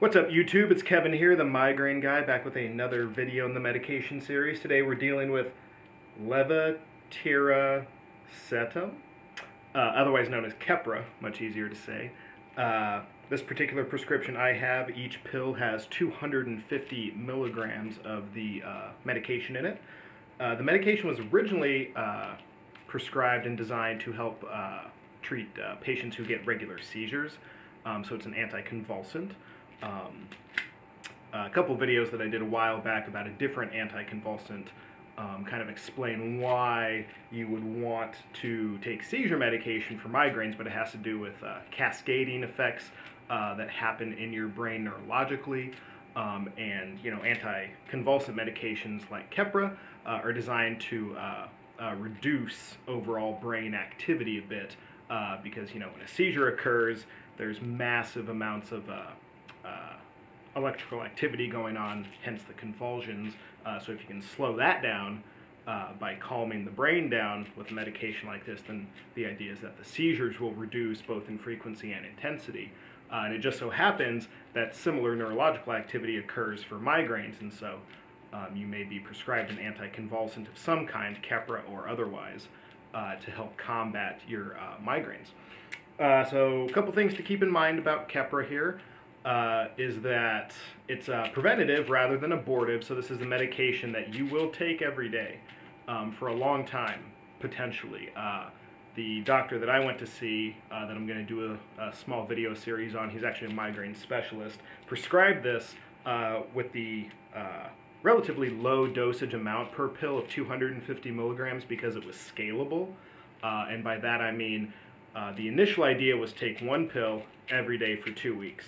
What's up YouTube, it's Kevin here, the Migraine Guy, back with another video in the medication series. Today we're dealing with Levetiracetam, otherwise known as Keppra, much easier to say. This particular prescription I have, each pill has 250 milligrams of the medication in it. The medication was originally prescribed and designed to help treat patients who get regular seizures, so it's an anticonvulsant. A couple videos that I did a while back about a different anticonvulsant kind of explain why you would want to take seizure medication for migraines, but it has to do with cascading effects that happen in your brain neurologically, and you know, anticonvulsant medications like Keppra are designed to reduce overall brain activity a bit, because you know, when a seizure occurs, there's massive amounts of electrical activity going on, hence the convulsions. So if you can slow that down by calming the brain down with a medication like this, then the idea is that the seizures will reduce both in frequency and intensity. And it just so happens that similar neurological activity occurs for migraines, and so you may be prescribed an anticonvulsant of some kind, Keppra or otherwise, to help combat your migraines. So a couple things to keep in mind about Keppra here. Is that it's preventative rather than abortive, so this is a medication that you will take every day for a long time, potentially. The doctor that I went to see, that I'm going to do a small video series on, he's actually a migraine specialist, prescribed this with the relatively low dosage amount per pill of 250 milligrams because it was scalable, and by that I mean the initial idea was take one pill every day for 2 weeks.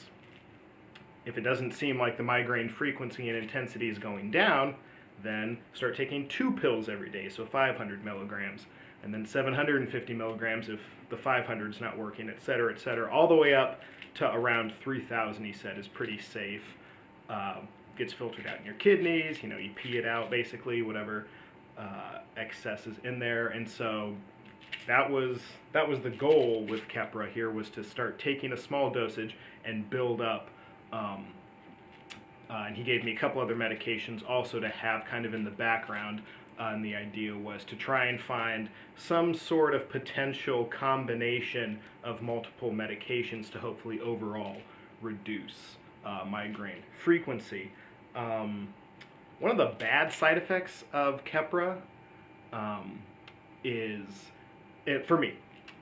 If it doesn't seem like the migraine frequency and intensity is going down, then start taking two pills every day, so 500 milligrams, and then 750 milligrams if the 500 is not working, etc., etc., all the way up to around 3,000, he said, is pretty safe. Gets filtered out in your kidneys, you know, you pee it out, basically, whatever excess is in there, and so that was the goal with Keppra here, was to start taking a small dosage and build up. And he gave me a couple other medications also to have kind of in the background, and the idea was to try and find some sort of potential combination of multiple medications to hopefully overall reduce migraine frequency. One of the bad side effects of Keppra is, for me,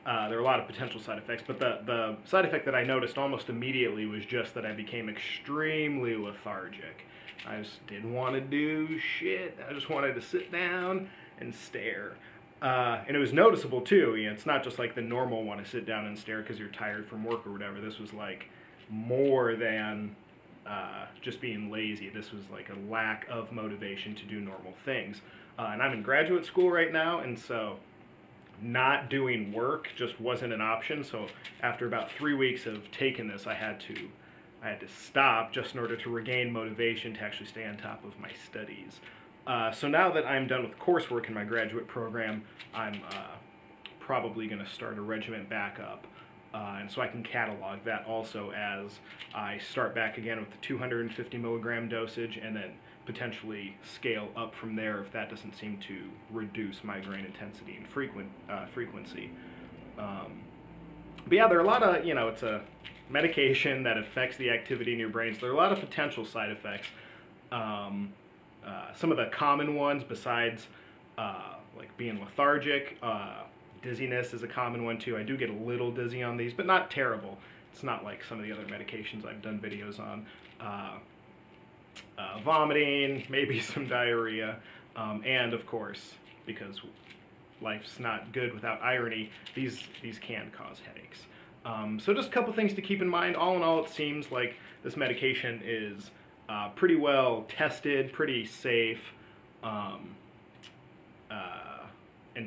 there are a lot of potential side effects, but the side effect that I noticed almost immediately was just that I became extremely lethargic. I just didn't want to do shit. I just wanted to sit down and stare. And it was noticeable too. You know, it's not just like the normal one to sit down and stare because you're tired from work or whatever. This was like more than just being lazy. This was like a lack of motivation to do normal things. And I'm in graduate school right now, and so not doing work just wasn't an option. So after about 3 weeks of taking this, I had to stop just in order to regain motivation to actually stay on top of my studies. So now that I'm done with coursework in my graduate program, I'm probably going to start a regimen back up, and so I can catalog that also as I start back again with the 250 milligram dosage, and then potentially scale up from there if that doesn't seem to reduce migraine intensity and frequency. But yeah, there are a lot of, you know, it's a medication that affects the activity in your brain, so there are a lot of potential side effects. Some of the common ones besides like being lethargic, dizziness is a common one too. I do get a little dizzy on these, but not terrible. It's not like some of the other medications I've done videos on. Vomiting, maybe some diarrhea, and of course, because life's not good without irony, these can cause headaches. So just a couple things to keep in mind. All in all, it seems like this medication is pretty well tested, pretty safe, and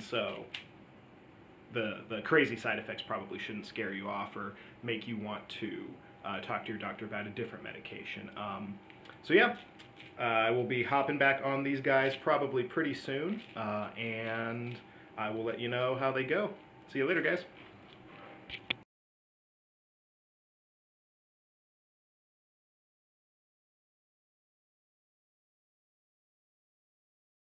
so the crazy side effects probably shouldn't scare you off or make you want to talk to your doctor about a different medication. So yeah, I will be hopping back on these guys probably pretty soon, and I will let you know how they go. See you later, guys.